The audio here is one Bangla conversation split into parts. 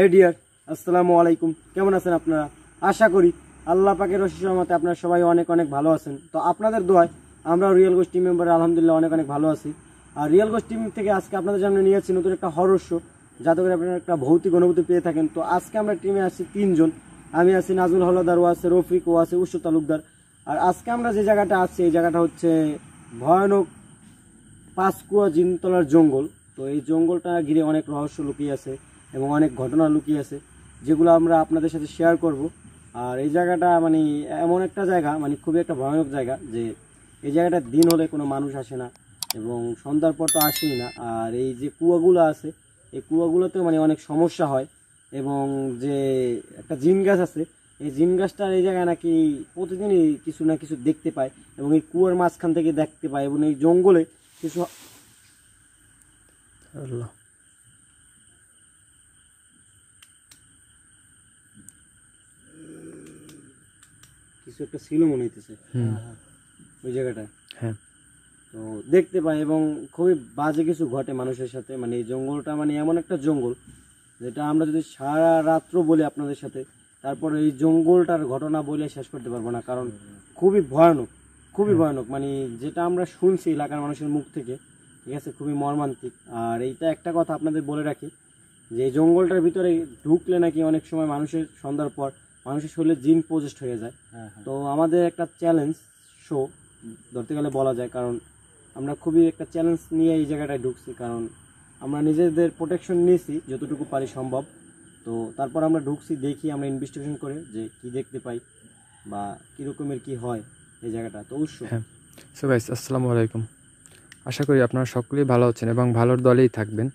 হে ডিয়ার, আসসালামু আলাইকুম। কেমন আছেন আপনারা? আশা করি আল্লাহ পাকের অশেষ রহমতে আপনারা সবাই অনেক অনেক ভালো আছেন। তো আপনাদের দোয়ায় আমরা রিয়েল গোস্ট টিম মেম্বার আলহামদুলিল্লাহ অনেক অনেক ভালো আছি। আর রিয়েল গোস্ট টিম থেকে আজকে আপনাদের সামনে নিয়ে আসছি নতুন একটা হরর শো, যাতে করে আপনারা একটা ভৌতিক অনুভূতি পেয়ে থাকেন। তো আজকে আমরা টিমে আসছি তিনজন, আমি আছি নাজুল হলদার, ও আছে রফিক, ও আছে উশু তালুকদার। আর আজকে আমরা যে জায়গাটা আসছি, এই জায়গাটা হচ্ছে ভয়ানক পাঁচকুয়া জিনতলার জঙ্গল। তো এই জঙ্গলটা ঘিরে অনেক রহস্য লুকিয়ে আছে এবং অনেক ঘটনা লুকিয়ে আছে, যেগুলো আমরা আপনাদের সাথে শেয়ার করব। আর এই জায়গাটা মানে এমন একটা জায়গা, মানে খুবই একটা ভয়ানক জায়গা, যে এই জায়গাটা দিন হলে কোনো মানুষ আসে না এবং সন্ধ্যার পর তো আসেই না। আর এই যে কুয়াগুলো আছে, এই কুয়াগুলোতেও মানে অনেক সমস্যা হয়। এবং যে একটা জিন গাছ আছে, এই জিন গাছটার এই জায়গায় নাকি প্রতিদিনই কিছু না কিছু দেখতে পায় এবং এই কুয়ার মাঝখান থেকে দেখতে পায়। এবং এই জঙ্গলে কিছু কিছু একটা ছিল মনে হইতেছে ওই জায়গাটা, হ্যাঁ তো দেখতে পাই। এবং খুবই বাজে কিছু ঘটে মানুষের সাথে। মানে এই জঙ্গলটা মানে এমন একটা জঙ্গল, যেটা আমরা যদি সারা রাত্র বলি আপনাদের সাথে, তারপরে এই জঙ্গলটার ঘটনা বলে শেষ করতে পারবো না, কারণ খুবই ভয়ানক, খুবই ভয়ানক। মানে যেটা আমরা শুনছি এলাকার মানুষের মুখ থেকে, ঠিক আছে, খুবই মর্মান্তিক। আর এইটা একটা কথা আপনাদের বলে রাখি, যে এই জঙ্গলটার ভিতরে ঢুকলে নাকি অনেক সময় মানুষের সন্ধ্যার পর মানুষের শরীরে জিন পজেস্ট হয়ে যায়। তো আমাদের একটা চ্যালেঞ্জ শো ধরতে গেলে বলা যায়, কারণ আমরা খুবই একটা চ্যালেঞ্জ নিয়ে এই জায়গাটায় ঢুকছি, কারণ আমরা নিজেদের প্রোটেকশন নিয়েছি যতটুকু পারি সম্ভব। তো তারপর আমরা ঢুকছি, দেখি আমরা ইনভেস্টিগেশন করে যে কি দেখতে পাই বা কীরকমের কি হয় এই জায়গাটা। তো অবশ্যই সো গাইস, আসসালামু আলাইকুম। আশা করি আপনারা সকলেই ভালো আছেন এবং ভালোর দলেই থাকবেন।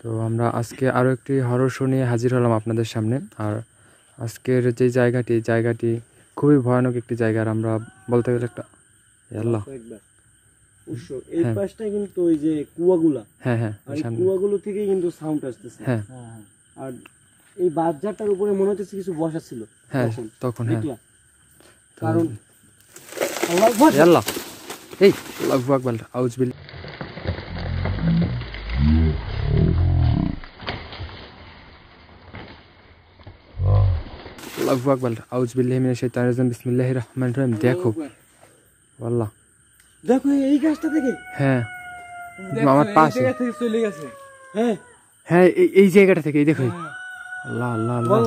তো আমরা আজকে আরও একটি হরর শো নিয়ে হাজির হলাম আপনাদের সামনে। আর আজকের যে জায়গাটি খুবই ভয়ানক একটি জায়গা। আর আমরা বলতে গেলে একটা আল্লাহ এই পাশটা কিন্তু ওই যে কুয়াগুলা, হ্যাঁ হ্যাঁ কুয়াগুলো থেকে কিন্তু সাউন্ড আসতেছে। হ্যাঁ, আর এই বাজারটার উপরে মনে হচ্ছে কিছু বসা ছিল, হ্যাঁ তখন, হ্যাঁ কারণ আল্লাহ এই আল্লাহু আকবার আউযু বিল। আল্লাহু আকবার আউযু বিল্লাহি মিনাশ শাইতানির রাজিম বিসমিল্লাহির রহমানির রহিম। দেখো আল্লাহ, দেখো এই গাছটা থেকে, হ্যাঁ আমার পাশে চলে গেছে, হ্যাঁ হ্যাঁ এই জায়গাটা থেকে, এই দেখো। আল্লাহ আল্লাহ আল্লাহ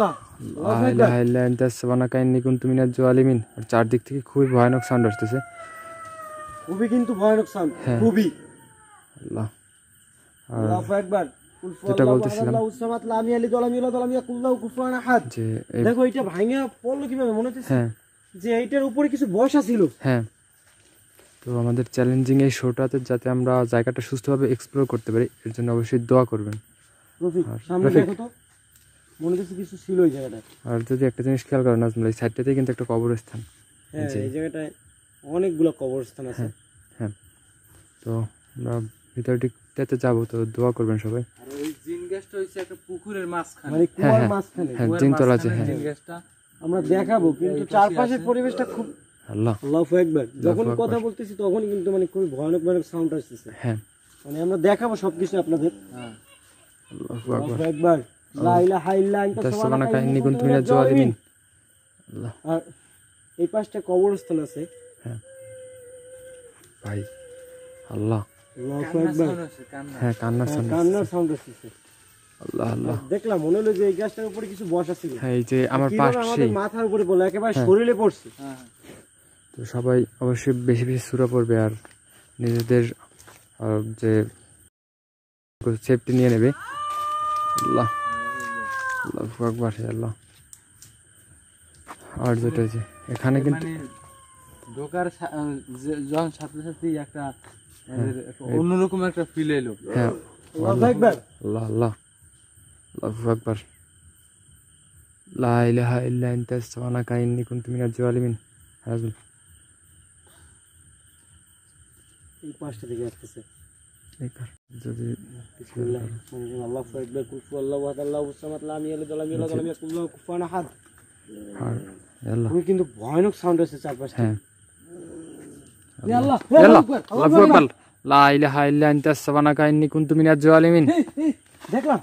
লা ইলাহা ইল্লা আনতা সুবহানাকা ইন্নী কুনতু মিনাজ জালিমিন। আর চারদিক থেকে খুবই ভয়ানক সাউন্ড আসতেছে, খুবই কিন্তু ভয়ানক সাউন্ড, খুবই আল্লাহ আল্লাহু আকবার। যেটা বলতেছিলাম যে দেখো এটা ভাঙা পড়লো কিভাবে, মনে হচ্ছে যে এইটার উপরে কিছু বসা ছিল। হ্যাঁ, তো আমাদের চ্যালেঞ্জিং এই শোটাতে যাতে আমরা জায়গাটা সুস্থভাবে এক্সপ্লোর করতে পারি, এর জন্য অবশ্যই দোয়া করবেন। আর যদি একটা জিনিস খেয়াল করেন নাজমুল, এই সাইডটাতে কিন্তু একটা কবরস্থান, এই জায়গাটায় অনেকগুলো কবরস্থান আছে। হ্যাঁ, তো আমরা ভিতরটিতে যাবো, তো দোয়া করবেন সবাই। আর ওই জিন গাছটা হইছে একটা পুকুরের মাঝখানে, মানে কুয়ার মাঝখানে জিন তলা আছে। হ্যাঁ, জিন গাছটা আমরা দেখাবো, কিন্তু চারপাশের পরিবেশটা খুব আল্লাহ আল্লাহু আকবার। যখন কথা বলতেছি তখন কিন্তু মানে খুব ভয়ানক ভয়ানক সাউন্ড আসছে। হ্যাঁ, মানে আমরা দেখাবো সবকিছু আপনাদের। হ্যাঁ আল্লাহু আকবার লা ইলাহা ইল্লা আনতা সুবহানাকা ইন্নী কুনতু মিনাজ জালিমিন। আল্লাহ, আর এই পাশটা কবরস্থান আছে। হ্যাঁ ভাই, আল্লাহ আল্লাহু আকবার। হ্যাঁ কান্নার সাউন্ড আসছে। আল্লাহ আল্লাহ, দেখলাম মনে হলো যে এই গাছটার উপরে কিছু বসা ছিল। হ্যাঁ, এই যে আমার পাশে আমাদের মাথার উপরে বলে একেবারে শরীরে পড়ছে। হ্যাঁ, তো সবাই অবশ্যই বেশি বেশি সূরা পড়বে আর নিজেদের যে সেফটি নিয়ে নেবে। আল্লাহ আল্লাহু আকবার হে আল্লাহ। আর যেটা আছে এখানে কিন্তু ঢোকার যখন সাথে সাথে একটা অন্যরকম একটা ফিল এলো। হ্যাঁ আল্লাহু আকবার আল্লাহ আল্লাহ আল্লাহু আকবার লা ইলাহা ইল্লা আনতা সুবহানাকা ইন্নী কুনতু মিনাজ জালিমিন। রাজুল এই পাশটা দিকে আসছে, একবার যদি বিসমিল্লাহ আল্লাহু আকবার কুল হু আল্লাহু আহাদ আল্লাহু সামাদ লাম ইয়ালিদ ওয়ালাম ইউলাদ ওয়ালাম ইয়াকুল লাহু কুফুয়ান আহাদ। আর আল্লাহ ওই কিন্তু ভয়ানক সাউন্ড আসছে চারপাশে। হ্যাঁ আল্লাহ আল্লাহু আকবার লা ইলাহা ইল্লা আনতা সুবহানাকা ইন্নী কুনতু মিনাজ জালিমিন। দেখলাম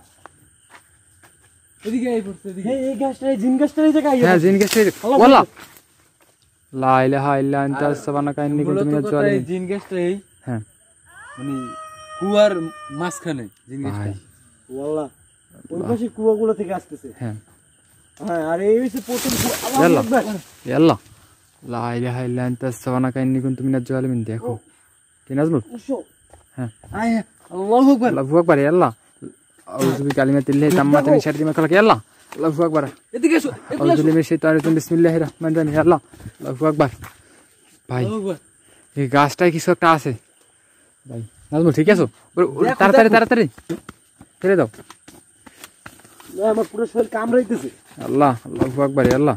এদিকে আই পড়ছে এদিকে এই গ্যাসটা জিন গ্যাসটাই জায়গা আই হ্যাঁ জিন গ্যাসটাই আল্লাহ লা ইলাহা ইল্লা আনতা সুবহানাকা ইন্নী কুনতু মিনাজ জালিমিন এই জিন গ্যাসটাই হ্যাঁ মানে কুয়ার মাছখানে জিন গ্যাসটাই ওয়াল্লাহ ওই পাশে কুয়াগুলো থেকে আসতেছে হ্যাঁ হ্যাঁ আর এই হইছে প্রথম আল্লাহ আল্লাহ লা ইলাহা ইল্লা আনতা সুবহানাকা ইন্নী কুনতু মিনাজ জালিমিন দেখো কি নাজমুল হ্যাঁ আই আল্লাহু আকবার ইয়া আল্লাহ أعوذ بكلمات الله تامات من شر ما خلق يا الله الله أكبر أعوذ بالله من الشيطان الرجيم بسم الله الرحمن الرحيم يا الله الله أكبر भाई ये गास्टा किस वक्त आसे भाई नाज़मुल ठीक है सो तारा तारा तारा तेरे दो मैं पूरा शरीर काम रहते से अल्लाह अल्लाह अकबर या अल्लाह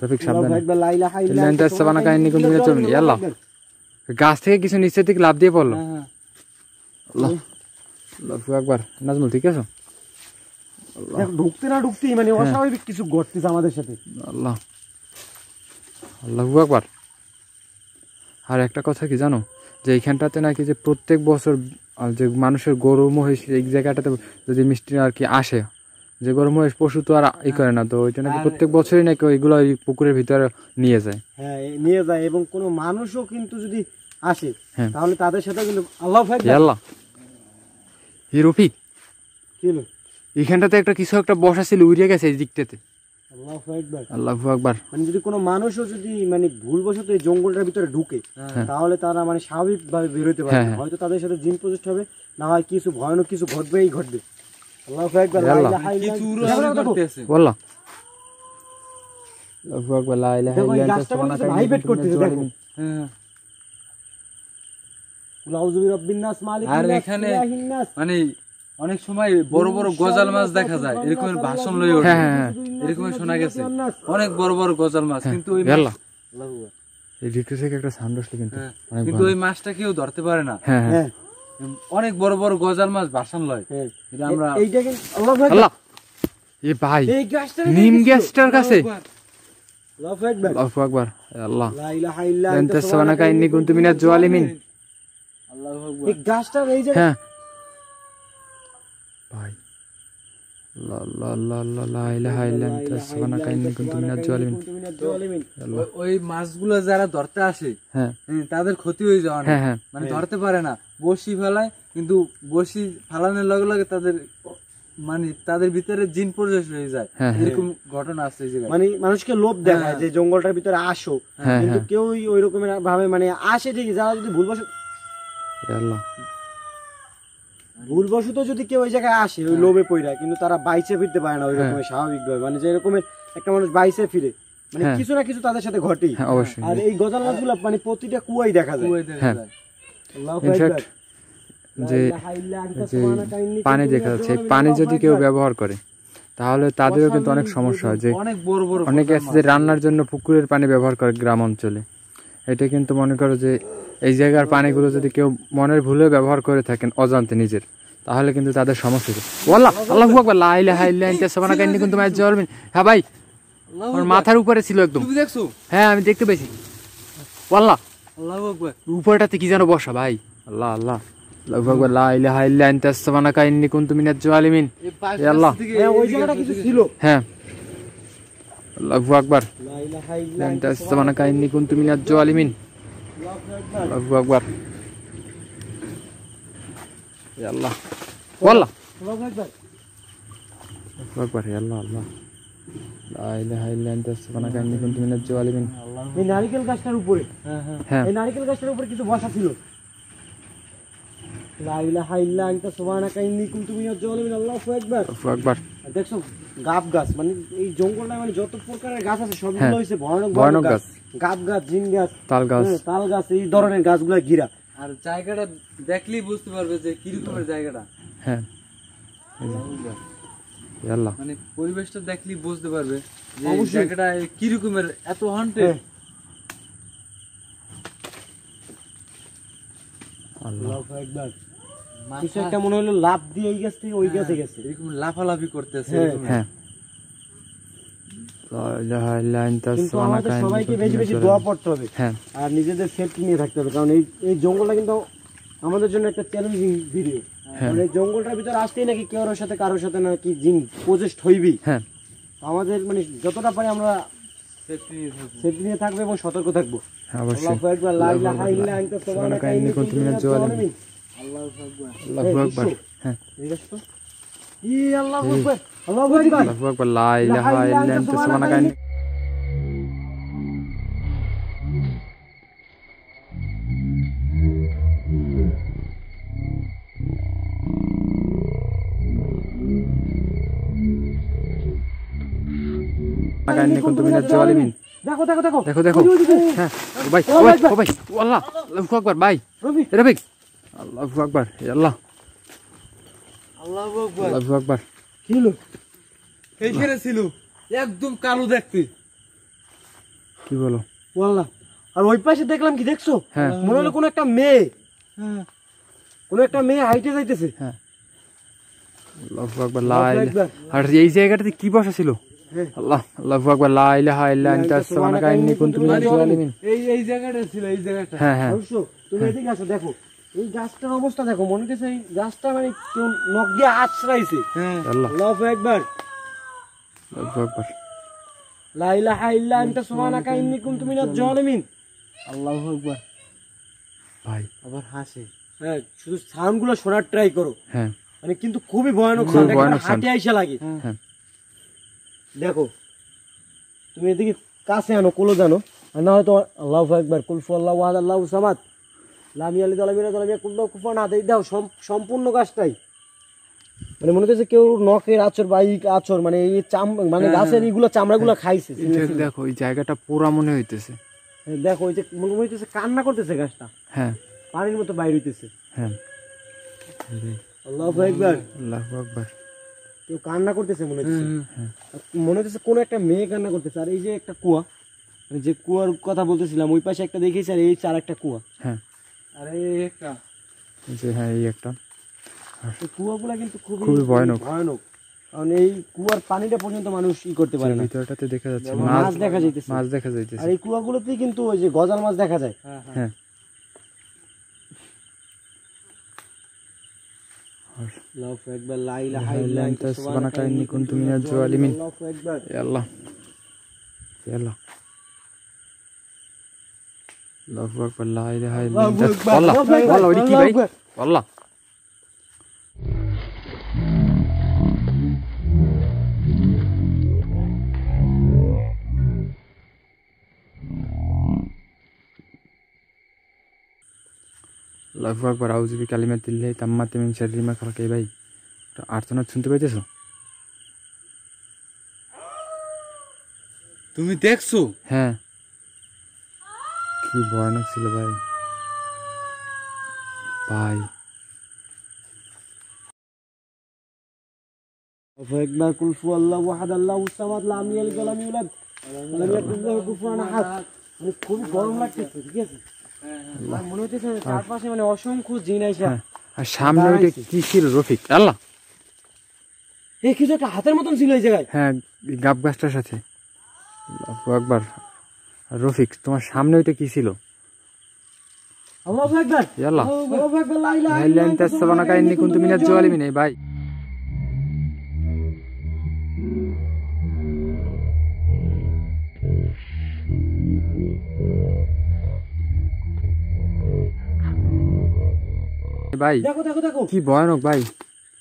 রফিক সাহেব আল্লাহু আকবার লা ইলাহা ইল্লা আনতা সুবহানাকা ইন্নী কুনতু মিনাজ জালিমিন يلا গাছ থেকে কিছু নিচে থেকে লাভ দিয়ে পড়লো আল্লাহ আল্লাহু আকবার নাজমুল ঠিক আছে আল্লাহ ঢুকতে না ঢুকতে মানে অস্বাভাবিক কিছু ঘটতেছে আমাদের সাথে আল্লাহ আল্লাহু আকবার আর একটা কথা কি জানো যে এইখানটাতে নাকি যে প্রত্যেক বছর যে মানুষের গরু মহিষ এক জায়গাটাতে যদি মিষ্টি আর কি আসে যে গরু মহিষ পশু তো আর ই করে না তো ওইটা নাকি প্রত্যেক বছরই নাকি ওইগুলো ওই পুকুরের ভিতরে নিয়ে যায় হ্যাঁ নিয়ে যায় এবং কোনো মানুষও কিন্তু যদি আসে তাহলে তাদের সাথে কিন্তু আল্লাহ ভাই আল্লাহ হি রফিক কি হলো এইখানটাতে একটা কিছু একটা বসা ছিল উড়িয়ে গেছে এই দিকটাতে আল্লাহু আকবার আল্লাহু আকবার মানে যদি কোনো মানুষও যদি মানে ভুলবশত এই জঙ্গলটার ভিতরে ঢুকে তাহলে তারা মানে স্বাভাবিকভাবে বের হতে পারবে হয়তো তাদের সাথে জিন প্রযুক্ত হবে না হয় কিছু ভয়ানক কিছু ঘটবেই ঘটবে আল্লাহু আকবার লা ইলাহা ইল্লা আল্লাহ ভাই বেট করতেছে দেখো হ্যাঁ কুল আউযু বিরাব্বিন নাস মালিকিন নাস মানে অনেক সময় বড় বড় গজাল মাছ দেখা যায় এরকম ভাষণ লই ওঠে এরকম শোনা গেছে অনেক বড় বড় গজাল মাছ কিন্তু ওই আল্লাহ আল্লাহু এই ভিডিও থেকে একটা সাউন্ড আসলো কিন্তু ওই মাছটা কেউ ধরতে পারে না হ্যাঁ অনেক বড় বড় গজাল মাছ ভাষণ লয় এটা আমরা এইটা কি আল্লাহু আকবার এই ভাই এই গ্যাসটার নিম গ্যাসটার কাছে আল্লাহু আকবার আল্লাহ লা ইলাহা ইল্লা আনতা সুবহানাকা ইন্নী কুনতু মিনাজ জালিমিন আল্লাহু আকবার এই গ্যাসটার এই যে হ্যাঁ ভাই লা লা লা লা লা ইলাহা ইল্লা আনতা সুবহানাকা ইন্নী কুনতু মিনাজ জালিমিন ওই মাছগুলো যারা ধরতে আসে হ্যাঁ তাদের ক্ষতি হয়ে যায় মানে ধরতে পারে না বসি ফেলায় কিন্তু বসি ফালানোর লগে লগে তাদের মানে তাদের ভিতরে জিন প্রবেশ হয়ে যায় এরকম ঘটনা আছে এই জায়গায় মানে মানুষকে লোভ দেখায় যে জঙ্গলটার ভিতরে আসো কিন্তু কেউই ওইরকমের ভাবে মানে আসে ঠিক যারা যদি ভুলবশত আল্লাহ ভুলবশত যদি কেউ ওই জায়গায় আসে ওই লোভে পড়ে কিন্তু তারা বাইচে ফিরতে পারে না ওইরকম স্বাভাবিকভাবে মানে যে এরকম একটা মানুষ বাইচে ফিরে মানে কিছু না কিছু তাদের সাথে ঘটেই আর এই গজাল মাছগুলো মানে প্রতিটা কুয়াই দেখা যায় পানি দেখা যাচ্ছে পানি যদি কেউ ব্যবহার করে তাহলে তাদেরও কিন্তু অনেক সমস্যা হয় যে অনেকে আছে যে রান্নার জন্য পুকুরের পানি ব্যবহার করে গ্রাম অঞ্চলে এটা কিন্তু মনে করো যে এই জায়গার পানিগুলো যদি কেউ মনের ভুলে ব্যবহার করে থাকেন অজান্তে নিজের তাহলে কিন্তু তাদের সমস্যা হ্যাঁ ভাই মাথার উপরে ছিল একদম হ্যাঁ আমি দেখতে পেয়েছি ওয়াল্লাহ আল্লাহু আকবার উপরটাতে কি জানো বসা ভাই আল্লাহ আল্লাহ আল্লাহু আকবার লা ইলাহা ইল্লা আনতা সুবহানাকা ইন্নী কুনতু মিনাজ জালিমিন ইয়া আল্লাহ হ্যাঁ ওই জায়গাটা কিছু ছিল হ্যাঁ আল্লাহু আকবার লা ইলাহা ইল্লা আনতা সুবহানাকা ইন্নী কুনতু মিনাজ জালিমিন আল্লাহু আকবার ইয়া আল্লাহ ওয়াল্লাহ আল্লাহু আকবার ইয়া আল্লাহ আল্লাহ লা ইলাহা ইল্লা আনতা সুবহানাকা ইন্নী কুনতু মিনাজ জালিমিন এই নারকেল গাছটার উপরে হ্যাঁ হ্যাঁ এই নারকেল গাছটার উপরে কিছু বসা ছিল লা ইলাহা ইল্লা আনতা সুবহানাকা ইন্নী কুনতু মিনাজ জালিমিন আল্লাহু আকবার আল্লাহু আকবার দেখো গাব গাছ মানে এই জঙ্গলটা মানে যত প্রকারের গাছ আছে সবগুলো হইছে ভয়ানক গাছ গাব গাছ জিন গাছ তাল গাছ এই ধরনের গাছগুলো ঘিরা আর জায়গাটা দেখলেই বুঝতে পারবে যে কি রকমের জায়গাটা হ্যাঁ আল্লাহ মানে পরিবেশটা দেখলি বুঝতে পারবে যে জায়গাটা কি রকমের এত হান্টেড আল্লাহ একবার কিছু একটা মনে হলো লাভ দিয়ে এই গাছ থেকে ওই গাছে গেছে এরকম লাফালাফি করতেছে হ্যাঁ লা ইলাহা ইল্লা আনতা সুবহানাকা ইন্নী সবাইকে বেশি বেশি দোয়া করতে হবে হ্যাঁ আর নিজেদের সেফটি নিয়ে থাকতে হবে কারণ এই জঙ্গলটা কিন্তু আমাদের জন্য একটা চ্যালেঞ্জিং ভিডিও মানে জঙ্গলটার ভিতর আসতেই নাকি কেউর সাথে কারোর সাথে নাকি জিন পজেস্ট হইবি হ্যাঁ আমাদের মানে যতটা পারি আমরা সেফটি নিয়ে থাকব এবং সতর্ক থাকব অবশ্যই আল্লাহু আকবার লা ইলাহা ইল্লা আনতা সুবহানাকা ইন্নী কুনতু মিনাজ জালিমিন আল্লাহু আকবার আল্লাহু আকবার হ্যাঁ এই দেখো ই আল্লাহু আকবার আল্লাহু আকবার লা ইলাহা ইল্লা আনতা সুবহানাকা ইন্নী দেখো দেখো দেখো দেখো দেখো হ্যাঁ ও ভাই ও ভাই ও আল্লাহ আল্লাহু আকবার ভাই রফিক আল্লাহু আকবার হে আল্লাহ আল্লাহু আকবার আল্লাহু আকবার ছিল এইখানে ছিল একদম কালো দেখতে কি বলো ও আল্লাহ আর ওই পাশে দেখলাম কি দেখছো মনে হলো কোন একটা মেয়ে হ্যাঁ কোন একটা মেয়ে হাইটে যাইতেছে হ্যাঁ আল্লাহু আকবার লা ইলাহা আর এই জায়গাটাতে কি বসা ছিল আল্লাহ আল্লাহু আকবার লা ইলাহা ইল্লা আনতা সুবহানাকা ইন্নী কুনতু মিনাজ জালিমিন এই জায়গাটা ছিল এই জায়গাটা হ্যাঁ বুঝছো তুমি এদিকে আসো দেখো এই গাছটার অবস্থা দেখো মনে হচ্ছে এই গাছটা মানে কেউ নখ দিয়ে আছড়াইছে হ্যাঁ আল্লাহু আকবার আল্লাহু আকবার লা ইলাহা ইল্লা আনতা সুবহানাকা ইন্নী কুনতু মিনাজ জালিমিন আল্লাহু আকবার ভাই আবার হাসে হ্যাঁ শুধু সাউন্ডগুলো শোনার ট্রাই করো হ্যাঁ মানে কিন্তু খুবই ভয়ানক সাউন্ড হাতে আইসা লাগে হ্যাঁ দেখো তুমি এদিকে কাছে আনো কোলো জানো আর না হয়তো আল্লাহু আকবার কুল ফু আল্লাহু আহাদ আল্লাহু সামাদ লাম ইয়ালিদ ওয়া লাম ইউলাদ ওয়া লাম ইয়াকুল লাহু কুফুয়ান আহাদ দাও সম্পূর্ণ গাছটাই মানে মনে হচ্ছে কেউ নখের আচর বাইক আচর মানে এই মানে গাছের এইগুলো চামড়াগুলো খাইছে দেখো এই জায়গাটা পুরো মনে হইতেছে দেখো ওই যে মনে হইতেছে কান্না করতেছে গাছটা হ্যাঁ পানির মতো বাইরে হইতেছে হ্যাঁ আল্লাহু আকবার আল্লাহু আকবার কেউ কান্না করতেছে মনে হচ্ছে কোন একটা মেয়ে কান্না করতেছে আর এই যে একটা কুয়া যে কুয়ার কথা বলতেছিলাম ওই পাশে একটা দেখেছি আর এই চার একটা কুয়া হ্যাঁ আর এই একটা যে হ্যাঁ এই একটা এই কুয়াগুলো কিন্তু খুবই ভয়ানক কারণ এই কুয়ার পানিটা পর্যন্ত মানুষ ই করতে পারে না ভিতরটাতে দেখা যাচ্ছে মাছ দেখা যাইতেছে আর এই কুয়াগুলোতেই কিন্তু ওই যে গজাল মাছ দেখা যায় হ্যাঁ আল্লাহু আকবার লা ইলাহা ইল্লা আনতা সুবহানাকা ইন্নী কুনতু মিনাজ জালিমিন আল্লাহু আকবার ইয়া আল্লাহ ইয়া আল্লাহ আল্লাহু আকবার লা ইলাহা ইল্লা আনতা আল্লাহ আল্লাহ ওডি কি ভাই আল্লাহ আল্লাহু আকবার আউযু বিকালিমাতিল্লাহি তাম্মাতি মিন শাররি মা খালাক এই ভাই আর্তনা শুনতে পাইতেছো তুমি দেখছো হ্যাঁ কি ভয়ানক ছিল ভাই ভাই আল্লাহু আকবার কুল ফু আল্লাহু আহাদ আল্লাহু সামাদ লাম ইয়ালিদ ওয়া লাম ইউলাদ ওয়া লাম ইয়াকুল লাহু কুফুয়ান আহাদ মানে খুব গরম লাগতেছে ঠিক আছে মনে হচ্ছে চারপাশে মানে অসংখ্য জিন আইসা আর সামনে ওইটা কি ছিল রফিক আল্লাহ এই কিছু একটা হাতের মতন ছিল এই জায়গায় হ্যাঁ গাব গাছটার সাথে আল্লাহু আকবার আর রফিক তোমার সামনে ওইটা কি ছিল আল্লাহু আকবার ইয়া আল্লাহ আল্লাহু আকবার লা ইলাহা ইল্লা আনতা সুবহানাকা ইন্নী কুনতু মিনাজ জালিমিন ভাই ভাই দেখো দেখো দেখো কি ভয়ানক ভাই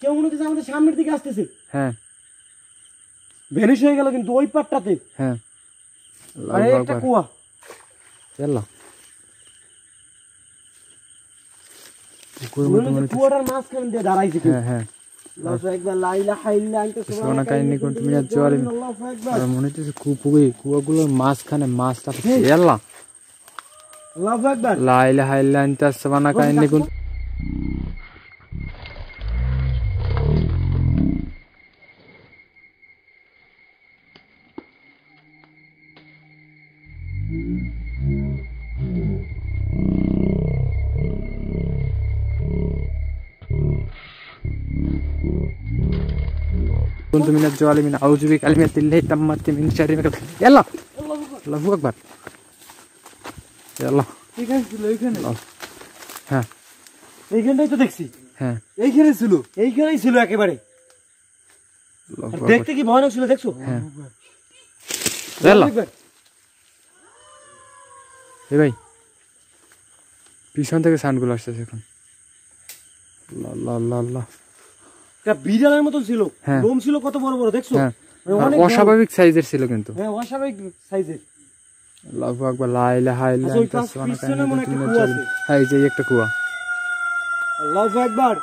কেউ মনে হচ্ছে আমাদের সামনের দিকে আসতেছে হ্যাঁ ভ্যানিশ হয়ে গেল কিন্তু ওই পাটটাতে হ্যাঁ আরে একটা কুয়া আল্লাহ কুয়াটার মাঝখানে দিয়ে দাঁড়াইছে কি হ্যাঁ হ্যাঁ আল্লাহু আকবার লা ইলাহা ইল্লা আনতা সুবহানাকা ইন্নী কুনতু মিনাজ জালিমিন আল্লাহু আকবার মনে হচ্ছে খুবই কুয়াগুলোর মাঝখানে মাছটা আল্লাহ আল্লাহু আকবার লা ইলাহা ইল্লা আনতা সুবহানাকা ইন্নী কুনতু كنت من الجوال من أعوذ بكلمة الله تمت من شر ما كنت. يلا الله فوق أكبر. يلا الله. ها এইখানটাই তো দেখছি। হ্যাঁ এইখানে ছিল, এইখানেই ছিল একেবারে। দেখতে কি ভয়ানক ছিল দেখছো? হ্যাঁ يلا এই ভাই পিছন থেকে সাউন্ডগুলো আসছে এখন। আল্লাহ আল্লাহ আল্লাহ এটা বিড়ালের মতো ছিল, লোম ছিল কত বড় বড় দেখছো? অনেক অস্বাভাবিক সাইজের ছিল কিন্তু। হ্যাঁ অস্বাভাবিক সাইজের। আল্লাহু আকবার লা ইলাহা ইল্লাল্লাহ। হ্যাঁ এই যে একটা কুয়া। আল্লাহু আকবার।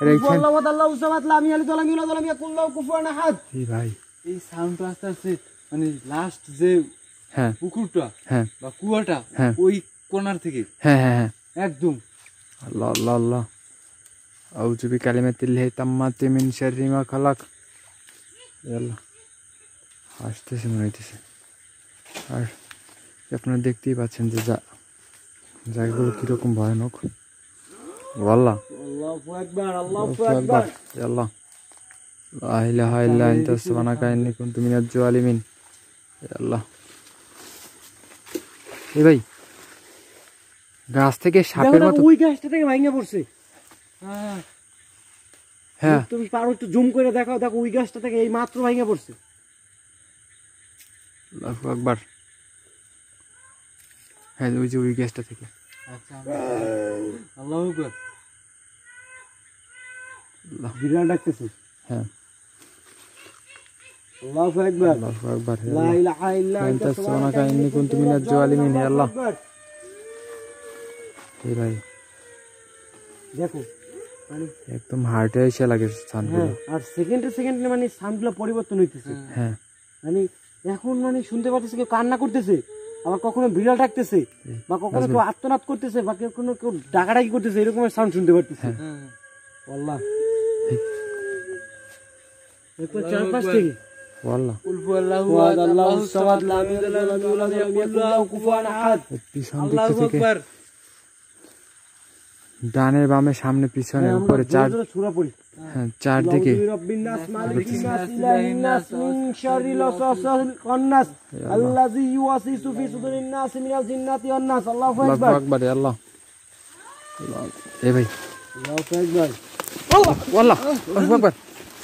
আল্লাহু আল্লাহু সামাদ লা ইলাহা ইল্লাল্লাহ ওয়া লা কুল্লু কুফুয়ান আহাদ। এই ভাই এই সাউন্ডটা আস্তে আস্তে মানে লাস্ট যে হ্যাঁ পুকুরটা হ্যাঁ বা কুয়াটা ওই কোণার থেকে হ্যাঁ হ্যাঁ একদম। আল্লাহ আল্লাহ আল্লাহ। আউযু বিকালিমাতিল্লাহি তাম্মাতি মিন শাররি মা খালাক। يلا হাসতেছে মনে হইতেছে। আর আপনারা দেখতেই পাচ্ছেন যে জায়গাগুলো কিরকম ভয়ানক। والله আল্লাহু আকবার আল্লাহু আকবার। يلا লা ইলাহা ইল্লা আনতা সুবহানাকা ইন্নী কুনতু মিনাজ জালিমিন। يلا এই ভাই গাছ থেকে সাপের মতো ওই গাছটা থেকে ভাঙা পড়ছে। হ্যাঁ তুমি পারো একটু জুম করে দেখাও, দেখো ওই গাছটা থেকে এই মাত্র ভাঙা পড়ছে। আল্লাহু আকবার। হ্যাঁ ওই যে ওই গাছটা থেকে। আচ্ছা আল্লাহু আকবার। আল্লাহ বিড়াল ডাকতেছে। হ্যাঁ আল্লাহু আকবার আল্লাহু আকবার। লা ইলাহা ইল্লা আনতা সুবহানাকা ইন্নী কুনতু মিনাজ জালিমিন। হে আল্লাহ। এই ভাই দেখো মানে একদম হার্টে এসে লাগে সাউন্ডগুলো। আর সেকেন্ডে সেকেন্ডে মানে সাউন্ডগুলো পরিবর্তন হইতেছে। হ্যাঁ মানে এখন মানে শুনতে পাচ্ছি কেউ কান্না করতেছে, আবার কখনো বিড়াল ডাকতেছে, বা কখনো কেউ আত্মনাদ করতেছে, বা কখনো কেউ ডাকাডাকি করতেছে, এরকম সাউন্ড শুনতে পাচ্ছি। হ্যাঁ আল্লাহ একবার চার পাঁচ থেকে। والله আল্লাহু আল্লাহু সামাদ লা ইলাহা ইল্লাল্লাহ ওয়া কুল্লু কুফুয়ান আহাদ। আল্লাহু আকবার। ডানে বামে সামনে পিছনে উপরে চার চারদিকে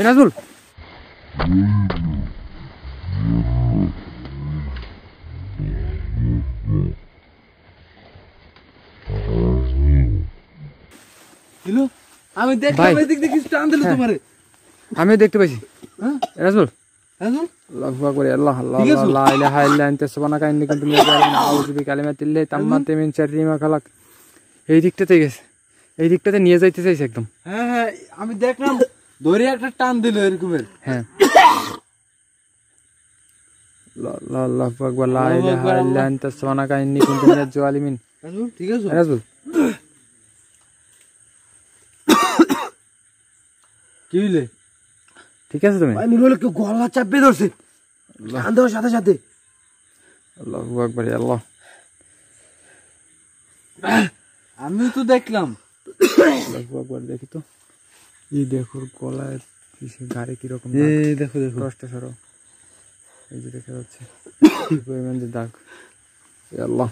নাজুল। আমি দেখতে পাইছি। এই দিকটাতে গেছে, এই দিকটাতে নিয়ে যাইতে চাইছে একদম। হ্যাঁ হ্যাঁ আমি দেখলাম ধরে একটা টান দিল এরকমের। হ্যাঁ ঠিক আছে রাজুল। ঠিক আছে তুমি গলা চাপে ধরছে সাথে সাথে। আল্লাহু আকবার আল্লাহ। আমি তো দেখলাম। আল্লাহু আকবার। দেখি তো এই দেখো গলায় গাড়ি কিরকম। এই দেখো দেখো কষ্ট সরো, এই যে দেখা যাচ্ছে দাগ। আল্লাহ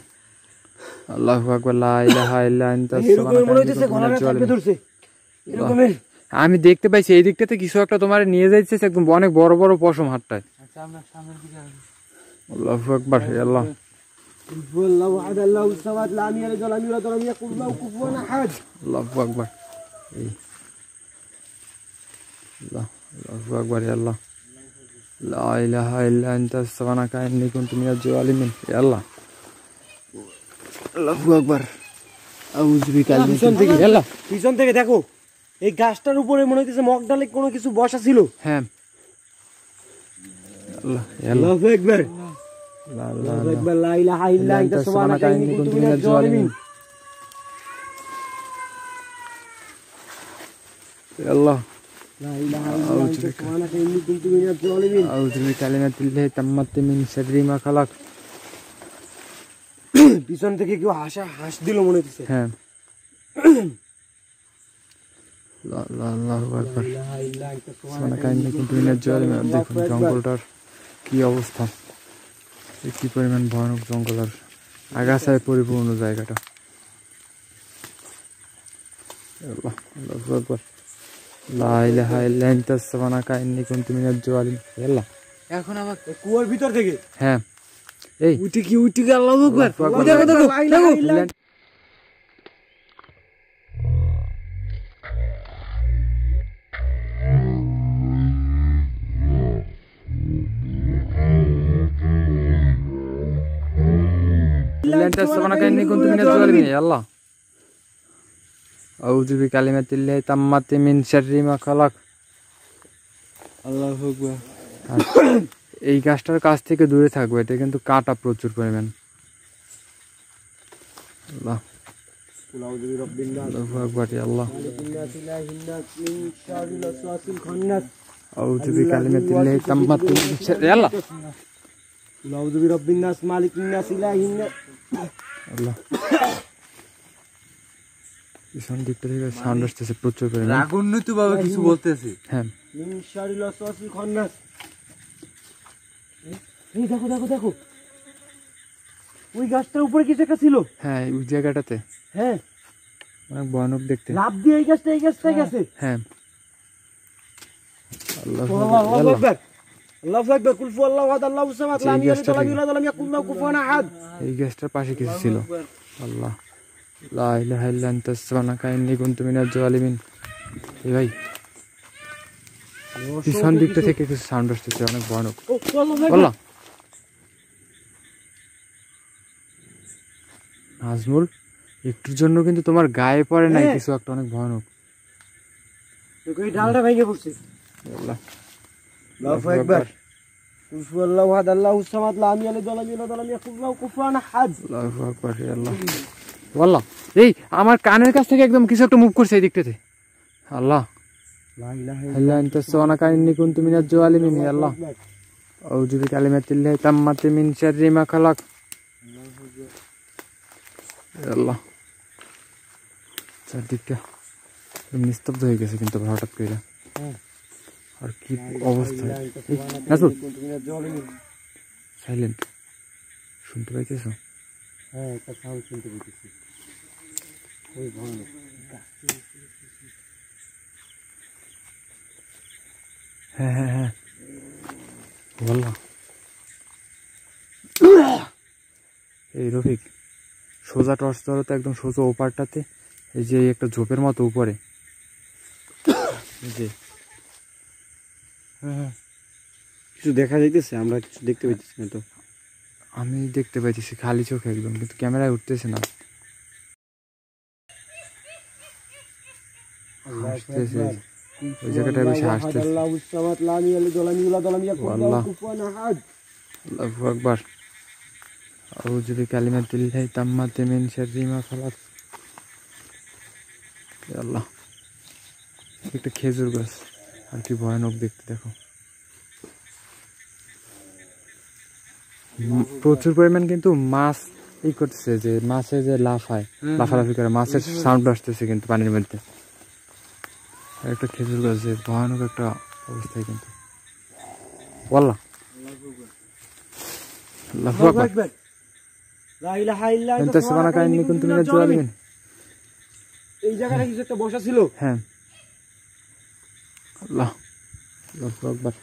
আল্লাহু আকবার লা ইলাহা ইল্লা আনতা সুবহানাকা। আমি দেখতে পাইছি এই দিকটাতে কিছু একটা তোমার নিয়ে যাচ্ছে একদম অনেক বড় বড় পশম হাতটায়। আচ্ছা আমরা সামনের দিকে আসি। আল্লাহু আকবার হে আল্লাহ। আল্লাহু আহাদ আল্লাহু সামাদ লা ইলাহা ইল্লাল্লাহ ওয়া লা কুল্লু আহাদ। আল্লাহু আকবার। আল্লাহ আল্লাহু আকবার হে আল্লাহ। লা ইলাহা ইল্লা আনতা সুবহানাকা ইন্নী কুনতু মিনাজ জালিমিন। হে আল্লাহ। আল্লাহু আকবার। আউযু বিকালিমাতিল্লাহ। পিছন থেকে আল্লাহ, পিছন থেকে দেখো এই গাছটার উপরে মনে হইতেছে মগ ডালে কোনো কিছু বসা ছিল। হ্যাঁ আল্লাহ আল্লাহু আকবার আল্লাহু আকবার লা ইলাহা ইল্লা আনতা সুবহানাকা ইন্নী কুনতু মিনাজ জালিমিন। আল্লাহ লা ইলাহা ইল্লা আনতা সুবহানাকা ইন্নী কুনতু মিনাজ জালিমিন। আউযু বিকালিমাতিল্লাহি তাম্মাতি মিন শাররি মা খালাক। পিছন থেকে কেউ হাসা হাস দিল মনে হচ্ছে। হ্যাঁ লা লা লা আকবার সোনা কাহিনী কিন্তু জল দেখুন জঙ্গলটার কি অবস্থা, কি পরিমাণ ভয়ানক জঙ্গল আর আগাছায় পরিপূর্ণ জায়গাটা। আল্লাহ আল্লাহু আকবার লা ইলাহা ইল্লা আনতা সুবহানাকা ইন্নী কুনতু মিনাজ জালিম। আল্লাহ এখন আবার কুয়ার ভিতর থেকে হ্যাঁ এই উঠে কি উঠে গেল আল্লাহু আকবার দেখো দেখো দেখো এই গাছটার কাছ থেকে দূরে থাকবো, এটা কিন্তু কাটা প্রচুর পরিমাণ। এই গাছটার পাশে কিছু ছিল। আল্লাহ লা ইলাহা ইল্লা আনতা সুবহানাকা ইন্নী কুনতু মিনাজ জালিমিন। এই ভাই পিছন দিকটা থেকে কিছু সাউন্ড আসছে অনেক ভয়ানক। আল্লাহ নাজমুল একটুর জন্য কিন্তু তোমার গায়ে পড়ে নাই কিছু একটা অনেক ভয়ানক। এই ডালটা ভেঙে পড়ছে। আল্লাহ আল্লাহু আকবার কুলহু আল্লাহু আহাদ আল্লাহু সামাদ লাম ইয়ালিদ ওয়া লাম ইউলাদ ওয়া লাম ইয়াকুল লাহু কুফুয়ান আহাদ। আল্লাহু আকবার হে আল্লাহ। আল্লাহ এই আমার কানের কাছ থেকে একদম কিছু একটা মুভ করছে এই দিকটাতে। আল্লাহ লা ইলাহা ইল্লা আনতা সুবহানাকা ইন্নী কুনতু মিনাজ জালিমিন। আল্লাহ আউযু বিকালিমাতিল্লাহি তাম্মাতি মিন শাররি মা খালাক। আল্লাহ চারদিকটা নিস্তব্ধ হয়ে গেছে কিন্তু হঠাৎ করে। আর কি অবস্থা নাজুল, সাইলেন্ট শুনতে পাইতেছ? হ্যাঁ একটা সাউন্ড শুনতে পাইতেছি। ওই ভয় হ্যাঁ হ্যাঁ হ্যাঁ বললাম। এই রফিক সোজা টর্চ ধরো তো, একদম সোজা ওপারটাতে এই যে একটা ঝোপের মতো উপরে যে কিছু দেখা যাইতেছে, আমরা কিছু দেখতে পাইতেছি না তো। আমি দেখতে পাইতেছি খালি চোখে একদম, কিন্তু ক্যামেরায় উঠতেছে না। ওই জায়গাটা বেশি হাসতেছে। আল্লাহু আকবার আউযু বিকালিমাতিল্লাহি তাম্মাতি মিন শাররি মা খালাক। আল্লাহ একটা খেজুর গাছ আর কি ভয়ানক দেখতে, দেখো প্রচুর পরিমাণ কিন্তু মাছ ই করতেছে, যে মাছে যে লাফায় লাফালাফি করে মাছের সাউন্ড আসতেছে কিন্তু পানির মধ্যে। একটা খেজুর গাছ যে ভয়ানক একটা অবস্থায় কিন্তু। আল্লাহ আল্লাহু আকবার লা ইলাহা ইল্লা আনতা সুবহানাকা ইন্নী কুনতু মিনাজ জালিমিন। এই জায়গাটা কিছু একটা বসা ছিল। হ্যাঁ আল্লাহ আল্লাহু আকবার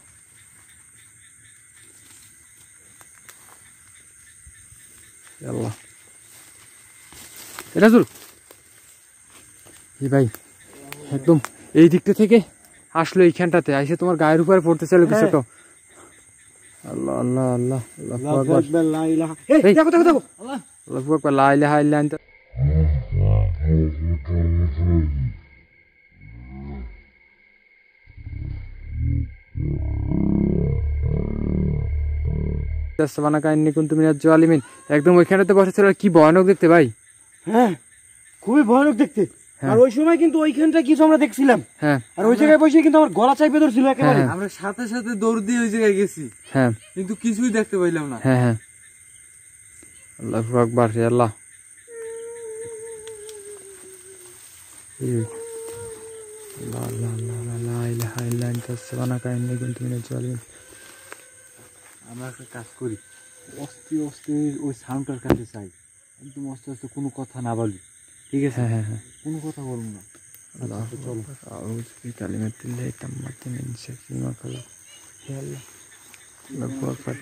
আল্লাহ। এ রাজুল এই ভাই একদম এই দিকটা থেকে আসলো, এইখানটাতে আইসে তোমার গায়ের উপরে পড়তে চাইলো কিছু তো। আল্লাহ আল্লাহ আল্লাহ আল্লাহু আকবার লা ইলাহা। এই দেখো দেখো দেখো আল্লাহ আল্লাহু আকবার লা ইলাহা ইল্লা আনতা। একদম ওইখানটাতে বসেছিল, কি ভয়ানক দেখতে ভাই। হ্যাঁ খুবই ভয়ানক দেখতে। আর ওই সময় কিন্তু ওইখানটা কিছু আমরা দেখছিলাম। হ্যাঁ আর ওই জায়গায় বসে কিন্তু আমার গলা চাপে ধরছিল একেবারে, আমরা সাথে সাথে দৌড় দিয়ে ওই জায়গায় গেছি। হ্যাঁ কিন্তু কিছুই দেখতে পাইলাম না। হ্যাঁ হ্যাঁ আল্লাহু আকবার হে আল্লাহ লা লা লা লা লা ইলাহা ইল্লা আনতা সুবহানাকা ইন্নী কুনতু মিনাজ জালিমিন। আমরা একটা কাজ করি, অস্তে অস্তে ওই সাউন্ডটার কাছে যাই, একদম অস্তে অস্তে কোনো কথা না বলি, ঠিক আছে? হ্যাঁ হ্যাঁ, কোনো কথা বলবো না। আল্লাহ চলো, আউযু বিকালিমাতিল্লাহি তাম্মাতি মিন শাররি মা খালাক। হে আল্লাহ আল্লাহু আকবার।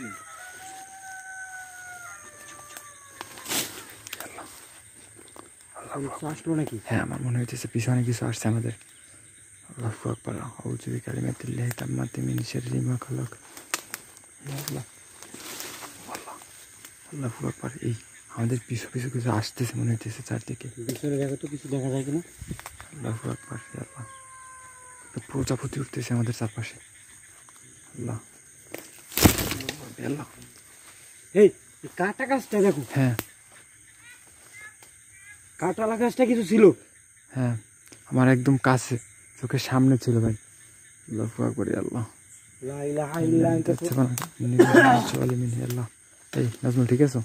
হ্যাঁ, আমার মনে হচ্ছে পিছনে কিছু আসছে আমাদের। আল্লাহু আকবার। আউযু বিকালিমাতিল্লাহি তাম্মাতি মিন শাররি মা খালাক। আল্লাহু আকবার। এই আমাদের পিছু পিছু কিছু আসতেছে মনে হচ্ছে চারদিকে। পিছনে দেখো তো কিছু দেখা যায় কিনা। আল্লাহু আকবার। প্রজাপতি উঠতেছে আমাদের চারপাশে। আল্লাহ আল্লাহ। এই কাটা গাছটা দেখো। হ্যাঁ, কাটালা গাছটা কিছু ছিল। হ্যাঁ, আমার একদম কাছে চোখের সামনে ছিল ভাই। আল্লাহু আকবার। আল্লাহ লা ইলাহা ইল্লা আনতা সুবহানাকা আলিমিন। আল্লাহ। এই নাজমুল ঠিক আছো?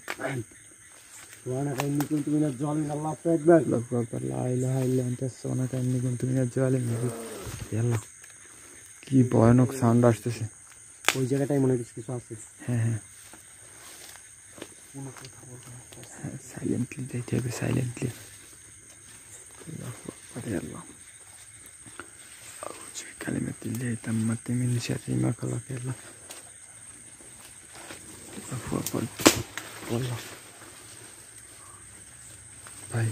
সুবহানাকা ইন্নী কুনতু মিনাজ জালিমিন। আল্লাহু আকবার। আল্লাহু আকবার। লা ইলাহা ইল্লা আনতা সুবহানাকা ইন্নী কুনতু মিনাজ জালিমিন। আল্লাহ, কি ভয়ানক সাউন্ড আসতেছে। ওই জায়গাটাই মনে হচ্ছে কিছু আছে। হ্যাঁ হ্যাঁ, কোনো কথা বলবো না, সাইলেন্টলি যাইতে হবে, সাইলেন্টলি। আল্লাহ কালিমাতিল্লাহি তাম্মাতি মিন শাররি মা খালাক। আল্লাহ ভাই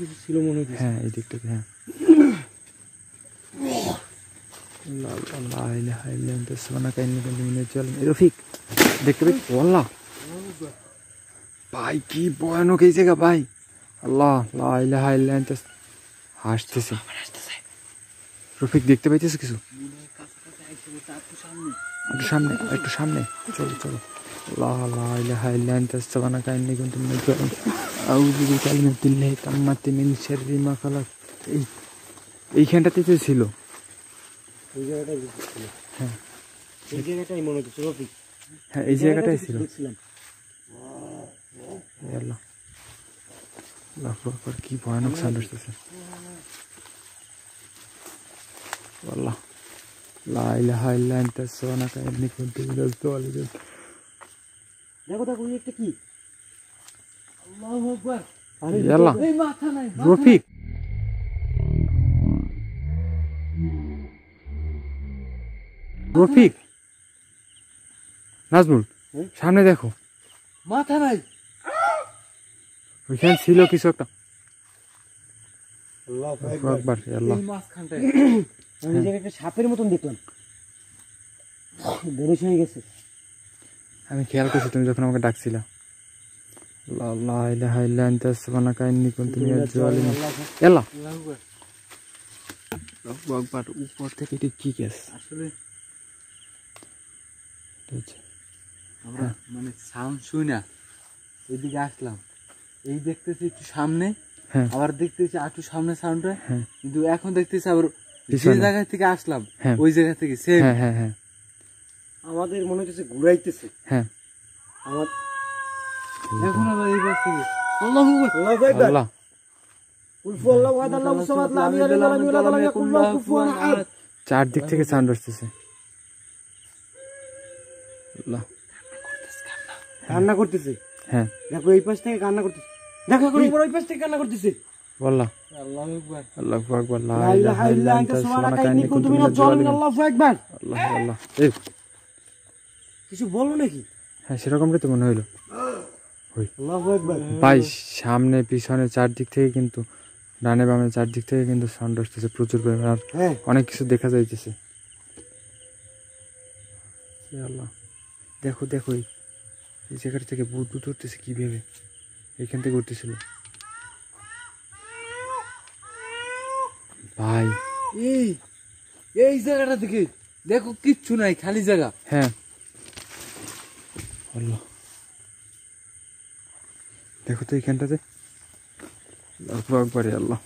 কিছু ছিল মনে হচ্ছে। হ্যাঁ, এই দিকটাতে। হ্যাঁ, রফিক দেখতে পাই। আল্লাহ ভাই, কি ভয়ানক এই জায়গা ভাই। আল্লাহ হাসতেছে। রফিক দেখতে পাইতেছে কিছু সামনে, একটু সামনে। চলো চলো। এইখানটাতে তো ছিল। হ্যাঁ, এই জায়গাটাই মনে হচ্ছে। হ্যাঁ, এই জায়গাটাই ছিল। আল্লাহ আল্লাহ, কি ভয়ানক সাউন্ড আসতেছে। আল্লাহ লা ইলাহা ইল্লা আনতা সুবহানাকা ইন্নী কুনতু মিনাজ জালিমিন। দেখো দেখো, এই একটা কি। আল্লাহু আকবার। আরে আল্লাহ, এই মাথা নাই রফিক। রফিক, নাজমুল সামনে দেখো, মাথা নাই। ওইখানে ছিল কিছু একটা। সাপের মতন দেখলাম, বেড়ে গেছে। আমি খেয়াল করছি তুমি যখন আমাকে ডাকছিল। উপর থেকে কি গেছ আসলে? আমরা মানে সাউন্ড শুনি না, এদিকে আসলাম, এই দেখতেছি একটু সামনে, আবার দেখতেছি একটু সামনে সাউন্ডটা, কিন্তু এখন দেখতেছি আবার যে জায়গা থেকে আসলাম ওই জায়গা থেকে সেম। হ্যাঁ হ্যাঁ, আমাদের মনে হচ্ছে ঘুরাইতেছে। হ্যাঁ, আমার এখন আবার এই পাশ থেকে। আল্লাহু আকবার। আল্লাহ কুল হু আল্লাহু আহাদ আল্লাহু সামাদ লাম ইয়ালিদ ওয়া লাম ইউলাদ ওয়া লাম ইয়াকুল লাহু কুফুয়ান আহাদ। চার দিক থেকে সাউন্ড আসছে। আল্লাহ কান্না করতেছে। হ্যাঁ দেখো, এই পাশ থেকে কান্না করতেছে। দেখো উপর ওই পাশ থেকে কান্না করতেছে। আল্লাহ আল্লাহু আকবার। আল্লাহু আকবার। লা ইলাহা ইল্লা আনতা সুবহানাকা ইন্নী কুনতু মিনাজ জালিমিন। আল্লাহু আকবার। আল্লাহ আল্লাহ। এই কিছু বলো নাকি? হ্যাঁ, সেরকমই তো মনে হইলো। আল্লাহু আকবার। ভাই সামনে পিছনে চারদিক থেকে, কিন্তু ডানে বামে চারদিক থেকে কিন্তু সাউন্ড আসতেছে প্রচুর পরিমাণ, আর অনেক কিছু দেখা যাইতেছে। আল্লাহ দেখো দেখো, এই জায়গাটা থেকে বুদবুদ উঠতেছে। কি ভেবে এখান থেকে উঠতেছিল ভাই। এই জায়গাটা থেকে দেখো, কিচ্ছু নাই, খালি জায়গা। হ্যাঁ আল্লাহ, দেখো তো এইখানটাতে। আল্লাহু আকবার। আল্লাহ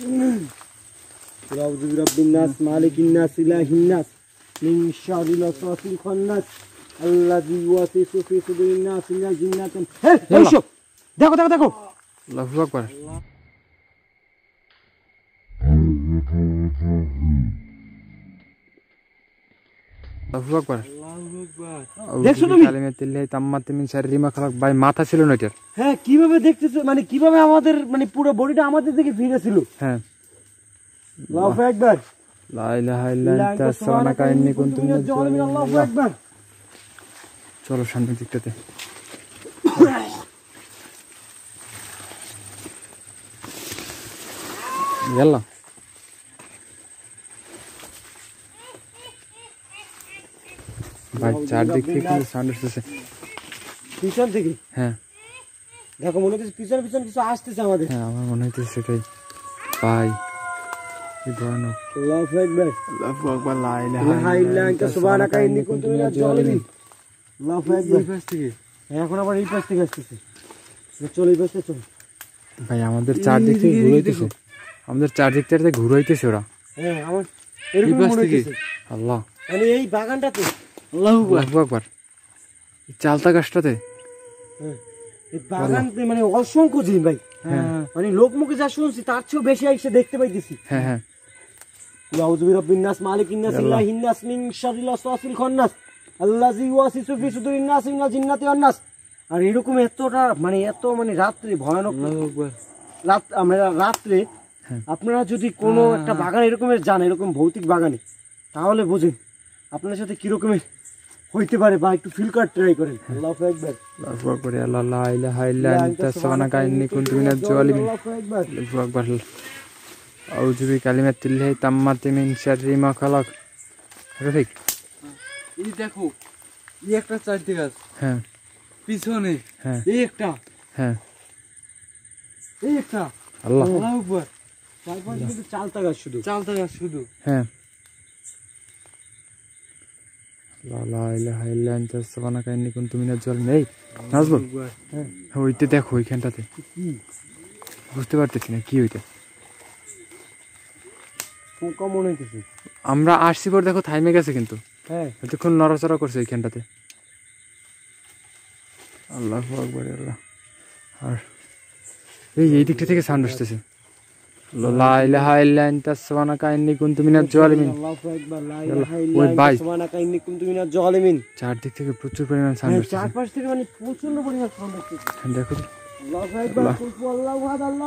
رب الناس مالك الناس إله الناس من شر الوسواس الخناس الذي يوسوس في صدور الناس من الجنة والناس দেখো দেখো দেখো লাফলাক করে লাফলাক করে দেখছো তুমি কালিমাতিল্লাহি তাম্মাতি মিন শাররি মা খালাক ভাই মাথা ছিল না এটার হ্যাঁ কিভাবে দেখতেছো মানে কিভাবে আমাদের মানে পুরো বডিটা আমাদের দিকে ফিরে ছিল হ্যাঁ আল্লাহু আকবার লা ইলাহা ইল্লা আনতা সুবহানাকা ইন্নী কুনতু মিনাজ জালিমিন আল্লাহু আকবার চলো সামনের দিকটাতে يلا ভাই চারদিক থেকে সাউন্ড আসছে পিছন থেকে হ্যাঁ দেখো মনে হচ্ছে পিছন পিছন কিছু আসছে আমাদের হ্যাঁ আমার মনে হচ্ছে সেটাই ভাই এই ধরনো আল্লাহু আকবার আল্লাহু আকবার লা ইলাহা ইল্লা আনতা সুবহানাকা ইন্নী কুনতু মিনাজ জালিমিন আল্লাহু আকবার এই পাশ থেকে হ্যাঁ এখন আবার এই পাশ থেকে আসছে চলো এই পাশে চলো ভাই আমাদের চারদিক থেকে ঘুরতেছে আমাদের চারদিকটাতে ঘুরাইতেছে ওরা হ্যাঁ আমার এরকম মনে হচ্ছে আল্লাহ মানে এই বাগানটাতে আল্লাহু আকবার চালতা গাছটাতে হ্যাঁ এই বাগানতে মানে অসংখ্য জিন ভাই হ্যাঁ মানে লোকমুখে যা শুনছি তার চেয়েও বেশি এসে দেখতে পাইতেছি হ্যাঁ হ্যাঁ আউযু বিরাব্বিন নাস মালিকিন নাস ইলাহিন নাস মিন শাররিল ওয়াসওয়াসিল খান্নাস আল্লাযী ইউওয়াসিসু ফি সুদুরিন নাস মিনাল জিন্নাতি ওয়ান নাস আর এরকম এতটা মানে এত মানে রাত্রি ভয়ানক রাত আমরা রাতে আপনারা যদি কোনো একটা বাগান এরকমের জান এরকম ভৌতিক বাগানে তাহলে বুঝেন আপনাদের সাথে কি রকমের হইতে পারে বা একটু ফিল করার ট্রাই করেন আল্লাহু আকবার আল্লাহু আকবার লা ইলাহা ইল্লা আনতা সুবহানাকা ইন্নী কুনতু মিনাজ জালিমিন আল্লাহু আকবার আউযু বিকালিমাতিল্লাহি তাম্মাতি মিন শাররি মা খালাক রফিক এই দেখো এই একটা চারটি গাছ হ্যাঁ পিছনে হ্যাঁ এই একটা হ্যাঁ এই একটা আল্লাহু আকবার চালতা গাছ শুধু চালতা গাছ শুধু হ্যাঁ লা ইলাহা ইল্লা আনতা সুবহানাকা ইন্নী কুনতু মিনাজ জালিমিন এই নাজবুল হ্যাঁ ওইটা দেখো ওইখানটাতে কি বুঝতে পারতেছি না কি ওইটা কম মনে হচ্ছে আমরা আরসি পর দেখো থাইমে গেছে কিন্তু হ্যাঁ এতক্ষণ নড়াচড়া করছে ওইখানটাতে আল্লাহু আকবার আল্লাহ আর এই দিকটা থেকে সাউন্ড আসছে لا اله الا انت سبحانك اني كنت من الظالمين الله اكبر لا اله الا انت سبحانك اني كنت من الظالمين চার দিক থেকে প্রচুর পরিমাণ সাউন্ড হচ্ছে চার পাশ থেকে মানে প্রচুর পরিমাণ সাউন্ড হচ্ছে দেখো আল্লাহু আকবার আল্লাহু আকবার আল্লাহু সামাদ লা ইলাহা ইল্লা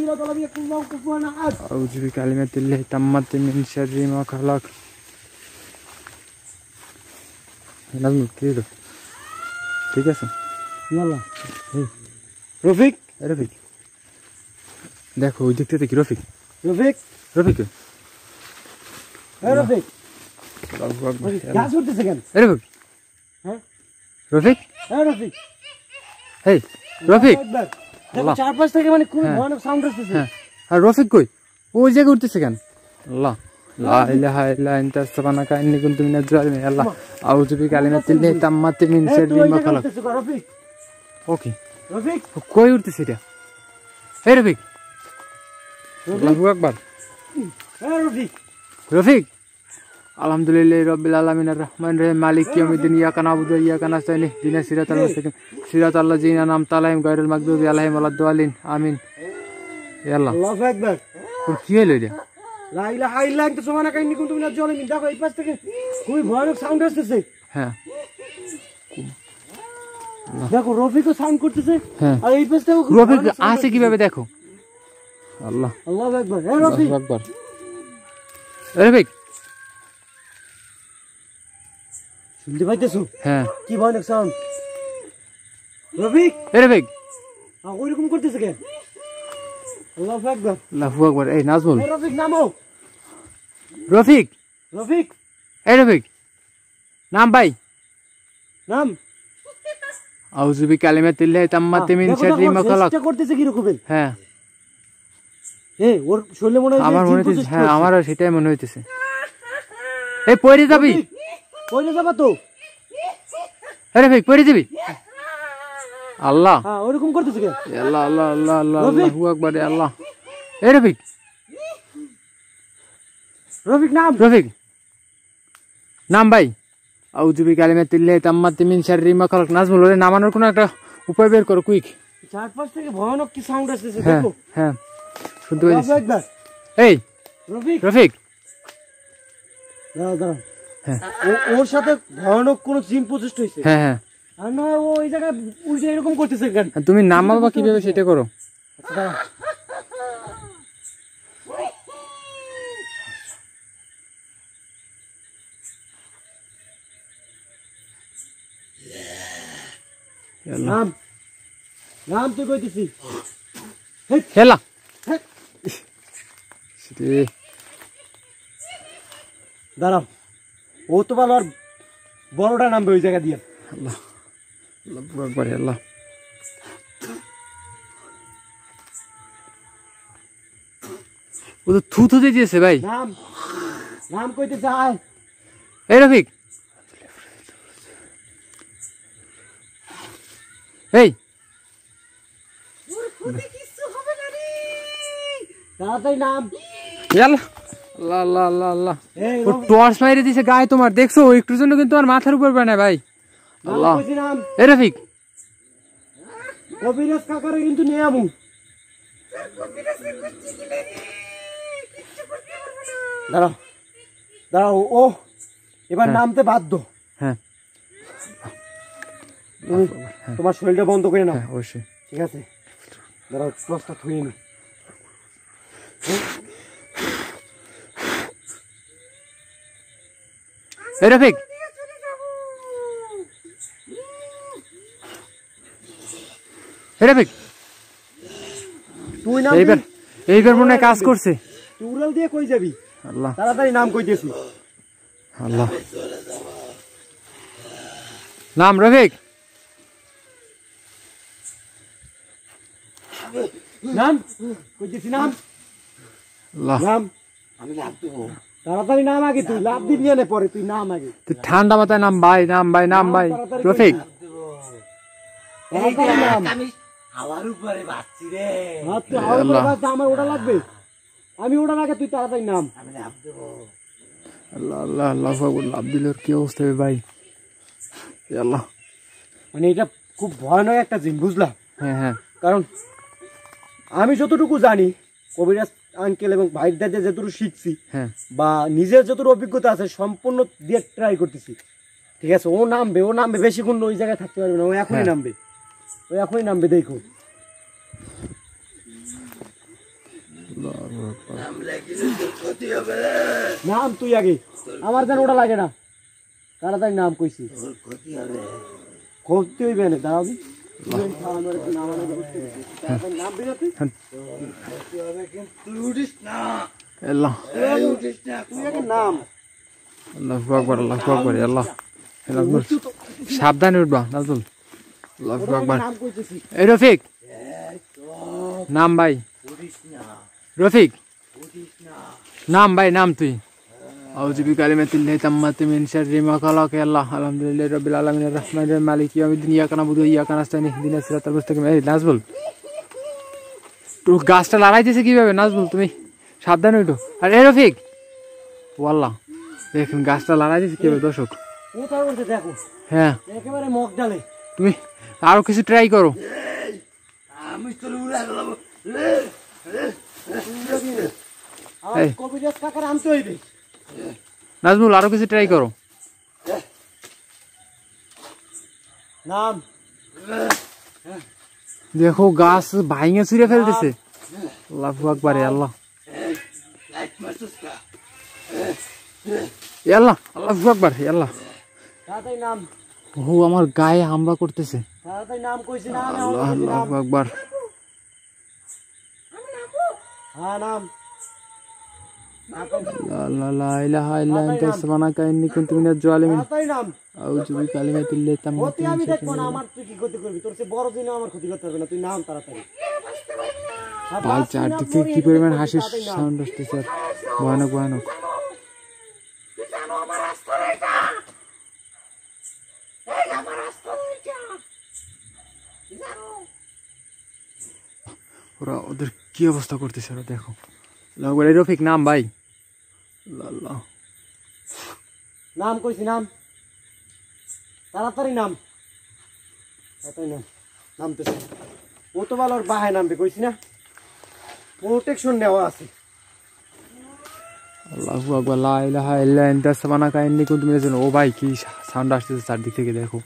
আল্লাহ লা ইলাহা ইল্লা আল্লাহু কুফুয়ান আহাদ আউযু বিকালিমাতিল্লাহি তাম্মাতি মিন শাররি মা খালাক নাজমুল কিলো ঠিক আছে يلا রফিক রফিক দেখো ওই দেখতে কি রফিক রফিক রফিক রফিক গাছ উঠতেছে কেন রফিক হ্যাঁ রফিক রফিক এই রফিক দেখো চার পাঁচ থেকে মানে খুব ভয়ানক সাউন্ড আসছে হ্যাঁ আর রফিক কই ওই জায়গা উঠতেছে কেন আল্লাহ লা ইলাহা ইল্লা আনতা সুবহানাকা ইন্নী কুনতু মিনাজ জালিমিন আল্লাহ আউযু বিকালিমাতিল্লাহি তাম্মাতি মিন শাররি মা খালাক রফিক ওকে রফিক কই উঠতেছে এটা এই রফিক আল্লাহু আকবার হ্যাঁ রফিক রফিক আলহামদুলিল্লাহি রাব্বিল আলামিনির রহমানির রহিম মালিকি ইয়াউমিদ্দিন ইয়াকা নাবুদু ওয়া ইয়াকা নাস্তাইন ইহদিনাস সিরাতাল মুস্তাকিম সিরাতাল লাযিনা আন'আমতা আলাইহিম গায়রুল মাগদুবি আলাইহিম ওয়ালাদ-দালিন আমিন ইয়াল্লাহ আল্লাহু আকবার তো কি হলো এটা লা ইলাহা ইল্লা আনতা সুবহানাকা ইন্নী কুনতু মিনাজ জালিমিন দেখো এই পাশ থেকে খুবই ভয়ানক সাউন্ড আসছে হ্যাঁ দেখো রফিকও সাউন্ড করতেছে আর এই পাশ থেকে রফিক আসে কিভাবে দেখো Allah Allah akbar hey Rofik Allah akbar Rofik শুনতে পাইতেছো হ্যাঁ কি ভয়ানক সাউন্ড রফিক রফিক ওইরকম করতেছে কেন আল্লাহু আকবার এই নাজমুল রফিক নামো রফিক রফিক এই রফিক নাম ভাই নাম আউযু বিকালিমাতিল্লাহি তাম্মাতি মিন শাররি মা খালাক এটা করতেছে কি রকম হ্যাঁ এই ওর শুনলে মনে হয় আমার মনে হচ্ছে হ্যাঁ আমারও সেটাই মনে হইতেছে এই পড়ে যাবি পড়ে যাবা তো আরে ভাই পড়ে যাবি আল্লাহ হ্যাঁ ওরকম করতেছে কেন আল্লাহ আল্লাহ আল্লাহ আল্লাহু আকবার আল্লাহ Hey Rofik. Rofik naam. Rofik. Naam bhai. Auzu bi kalima tille tamma timin sharri ma khalq nazul hore namanor kono ekta upoy ber koro quick. Char pas theke bhayanok ki sound asche dekho. Ha. Shunte pachhi. Hey. Rofik. Rofik. Dara. Ha. Or sathe bhayanok kono gym project hoyse. Ha ha. Ar na o ei jaga ulte erokom korteche gan. Tumi namao ba kibhabe seta koro. Dara. Ram, Ram, to go to see. Hey, hello. Hey, Daram. What about our border number? Is a dear. Allah, love, but Allah. With a tooth to the Jesse, Ram, Ram, go to die. Arabic. Hey! What is this? La la la la. Hey, torch light is a guy to my deck, so it doesn't look into our matter. Allah. Rofik. Oh, even Namte Baddo. তোমার শরীরটা বন্ধ করে নাও অবশ্যই ঠিক আছে দাঁড়াও প্রস্তাব হই না এই রফিক তুই নাম এইবার মনে কাজ করছে তুই উড়াল দিয়ে কই যাবি আল্লাহ তাড়াতাড়ি নাম কই দিছি আল্লাহ নাম Rafiq Nam, could you see Nam? Lam, I'm not too. Taratanamagi to love the Vienna for it. Namagi. The Tandawatanam by Nam by Nam by Rofik. I'm you like to Taranam. Allah, love, I would love the little kills to buy. Yellow. When it up, cook one act as in Guzla. আমি যতটুকু জানি কবিরাজ আঙ্কেল এবং ভাইদের যতটুকু শিখছি বা নিজের যতটুকু অভিজ্ঞতা আছে সম্পূর্ণ দিয়ে ট্রাই করতেছি ঠিক আছে ও নামবে বেশি কোন ওই জায়গায় থাকতে পারবে না ও এখনই নামবে দেখো নাম তুই আগে আমার জানা ওটা লাগে না তাড়াতাড়ি নাম কইছি ক্ষতি হইবে না দাও সাবধানে উঠবা নাজুল এই রফিক নাম ভাই রফিক নাম ভাই নাম তুই أعوذ بكلمات الله التامة من شر ما خلق الله الحمد لله رب العالمين الرحمن الرحيم مالك يوم الدين إياك نعبد وإياك نستعين اهدنا الصراط المستقيم নাজবুল তো গাছটা লড়াইতেছে কিভাবে নাজবুল তুমি সাবধানে ওঠো আর এই রফিক ওয়াল্লাহ দেখুন গাছটা লড়াইতেছে কিভাবে দর্শক ও তার বলতে দেখো হ্যাঁ একেবারে মক ডালে তুমি আরো কিছু ট্রাই করো আমি তো উড়া গেলাম আর কবিরাজ কাকার আনতে হইবে নাজমুল আরো কিছু ট্রাই করো নাম দেখো গাছ ভাঙে ছুঁড়ে ফেলতেছে আল্লাহু আকবার আল্লাহ আল্লাহ আল্লাহু আকবার আল্লাহ তাড়াতাড়ি নাম ও আমার গায়ে হামলা করতেছে তাড়াতাড়ি নাম কইছি না আল্লাহু আকবার আমি নামবো হ্যাঁ নাম لا لا إله إلا أنت سبحانك إني كنت من الظالمين أعوذ بكلمات الله التامة من شر ما خلق الله ওরা ওদের কি অবস্থা করতেছে ওরা দেখো লাগবে রফিক নাম ভাই আল্লাহ নাম কইছি নাম তাড়াতাড়ি নাম এতই নাম নামতেছে ও তো ভালোর বাহে নামবে কইছি না প্রোটেকশন নেওয়া আছে আল্লাহু আকবার লা ইলাহা ইল্লা আনতা সুবহানাকা ইন্নী কুনতু মিনাজ জালিমিন ও ভাই কি সাউন্ড আসছে চারদিক থেকে দেখো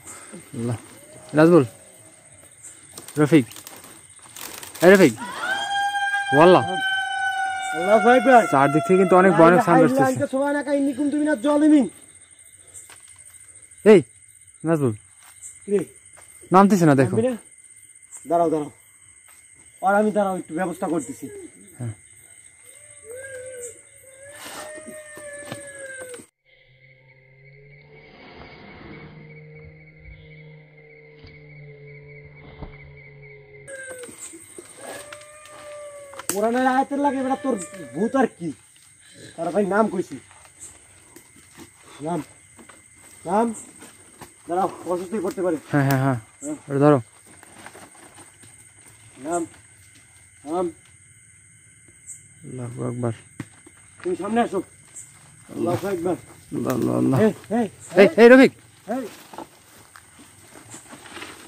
আল্লাহ নাজুল রফিক এই রফিক والله আল্লাহ ভাই ভাই চারদিক থেকে কিন্তু অনেক বড় সাউন্ড আসছে সুবহানাকা ইন্নী কুনতু মিনাজ জালিমিন এই নাজুল রে নামতেছ না দেখো দাঁড়াও দাঁড়াও আর আমি দাঁড়াও একটু ব্যবস্থা করতেছি হ্যাঁ ওরানে আয়াতের লাগে বেটা তোর ভূত আর কি আর ভাই নাম কইছি নাম নাম দাঁড়াও কষ্টই করতে পারি হ্যাঁ হ্যাঁ হ্যাঁ আরে দাঁড়াও নাম নাম আল্লাহু আকবার তুমি সামনে আসো আল্লাহু আকবার আল্লাহ আল্লাহ এই এই এই রফিক এই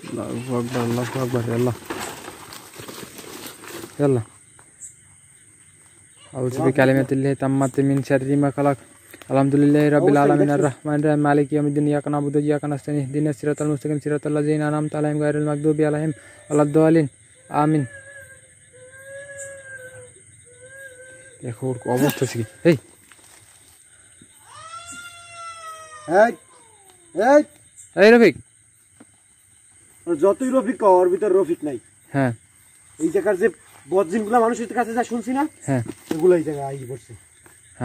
আল্লাহু আকবার আল্লাহ يلا أعوذ بكلمات الله تامة من شر ما خلق الحمد لله رب العالمين الرحمن الرحيم مالك يوم الدين إياك نعبد وإياك نستعين اهدنا الصراط المستقيم صراط الذين أنعمت عليهم غير المغضوب عليهم ولا الضالين آمين يا خورك أبوك تسقي هاي هاي هاي هاي رفيق যতই রফিক কর ভিতর রফিক নাই হ্যাঁ এই জায়গার যে বদজিনগুলো মানুষের কাছে যা শুনছি না হ্যাঁ এগুলো এই জায়গা আই করছে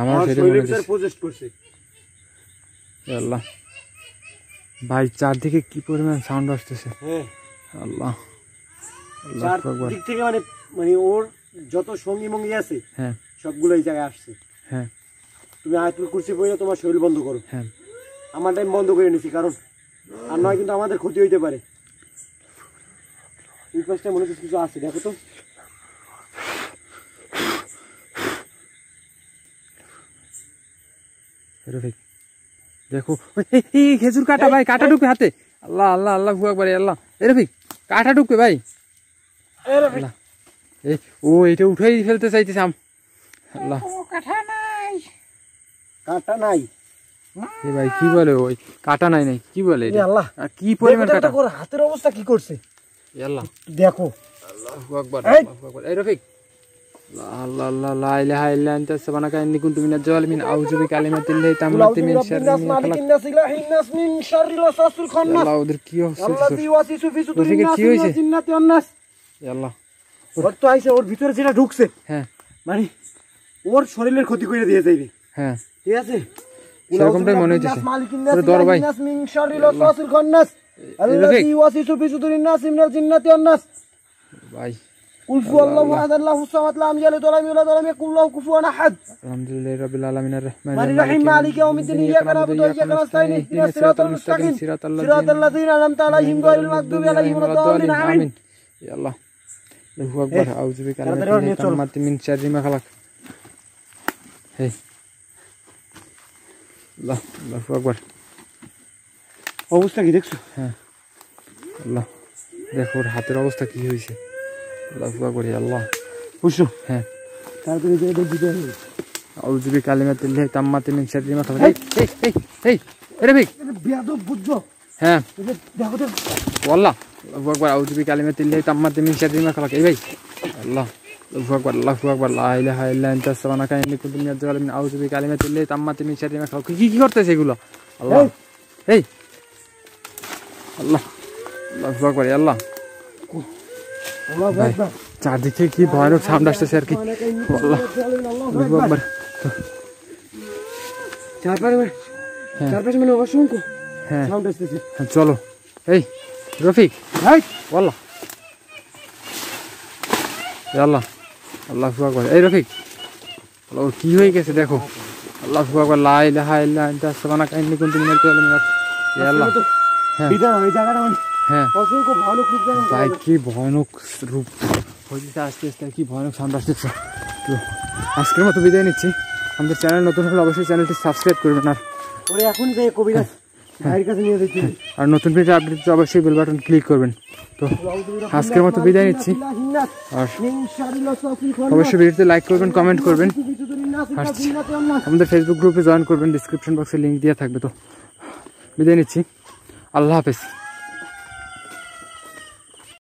আমার সেটা প্রজেক্ট করছে আল্লাহ ভাই চারদিকে কি পরিমাণ সাউন্ড আসছে হ্যাঁ আল্লাহ চারদিক থেকে মানে মানে ওর যত সঙ্গী মঙ্গী আছে হ্যাঁ সবগুলো এই জায়গায় আসছে হ্যাঁ তুমি আয়াতুল কুরসি পড়ে তোমার শরীর বন্ধ করো হ্যাঁ আমার টাইম বন্ধ করে নিছি কারণ আর নয় কিন্তু আমাদের ক্ষতি হইতে পারে এই কষ্ট মনে কিছু আছে দেখো তো রফিক দেখো এই খেজুর কাটা ভাই কাটা ঢুকে হাতে আল্লাহ আল্লাহ আল্লাহু আকবার আল্লাহ এই রফিক কাটা ঢুকে ভাই এই রফিক এই ও এটা উঠাই ফেলতে চাইতেছাম আল্লাহ কাটা নাই কাটা নাই এ ভাই কি বলে ওই কাটা নাই নাই কি বলে এটা আল্লাহ কি পরিমাণ কাটা তোর হাতের অবস্থা কি করছে আল্লাহ দেখো আল্লাহু আকবার আল্লাহু আকবার এই রফিক আল্লাহ আল্লাহ লা ইলাহা ইল্লা আনতা সুবহানাকা ইন্নী কুনতু মিনাজ জালিমিন আউযু বিকালিমাতিল্লাহি তাম্মাতি মিন শাররি মা খালাক ইন্নাস মিন শাররি ওয়াসাসিল খান্নাস আল্লাহ ওদের কি হচ্ছে আল্লাহু ওয়াসিসু ফি সুদুরিন নাস জিন্নাতি ওয়ান নাস আল্লাহ ওর তো আইছে ওর ভিতরে যেটা ঢুকছে হ্যাঁ মানে ওর শরীরের ক্ষতি করে দিয়ে যাইবে হ্যাঁ ঠিক আছে এরকমটাই মনে হচ্ছে ইন্নাস মিন শাররি ওয়াসাসিল খান্নাস আল্লাহু ওয়াসিসু ফি সুদুরিন নাস মিন জিন্নাতি ওয়ান নাস ভাই অবস্থা কি দেখছো হ্যাঁ আল্লাহ দেখো ওর হাতের অবস্থা কি হয়েছে আল্লাহু আকবার আল্লাহ উশু হ্যাঁ তারপরে যে দিতে হবে আউযু বিকালিমাতিল্লাহি তাম্মাতি মিন শাররি মা খালাক এই এই এই আরে ভাই বেয়াদব বুঝছো হ্যাঁ দেখো তো والله আল্লাহু আকবার আউযু বিকালিমাতিল্লাহি তাম্মাতি মিন শাররি মা খালাক এই ভাই আল্লাহ আল্লাহু আকবার লা ইলাহা ইল্লা আনতা সুবহানাকা ইন্নী কুনতু মিনাজ জালিমিন আউযু বিকালিমাতিল্লাহি তাম্মাতি মিন শাররি মা খালাক কি কি করতেছে এগুলো আল্লাহ এই আল্লাহ আল্লাহু আকবার আল্লাহ চারদিক থেকে কি ভয়ানক সাউন্ড আসতেছে আর কি চলো এই রফিক আল্লাহ আল্লাহু আকবার এই রফিক কি হয়ে গেছে দেখো আল্লাহু আকবার লা ইলাহা ইল্লা আনতা সুবহানাকা ইন্নী কুনতু মিনাজ জালিমিন আল্লাহ হ্যাঁ হ্যাঁ ভাই কি ভয়ানক রূপ হইতে আস্তে আস্তে কি ভয়ানক সাউন্ড আসতেছে। তো আজকের মতো বিদায় নিচ্ছি। আমাদের চ্যানেল নতুন হলে অবশ্যই চ্যানেলটি সাবস্ক্রাইব করবেন। আর ওরে এখন যে কবিরাজ ভাইয়ের কাছে নিয়ে দেখি, আর নতুন ভিডিও আপডেট অবশ্যই বেল বাটন ক্লিক করবেন। তো আজকের মতো বিদায় নিচ্ছি। আর অবশ্যই ভিডিওতে লাইক করবেন, কমেন্ট করবেন, আমাদের ফেসবুক গ্রুপে জয়েন করবেন, ডিসক্রিপশন বক্সে লিঙ্ক দেওয়া থাকবে। তো বিদায় নিচ্ছি, আল্লাহ হাফেজ।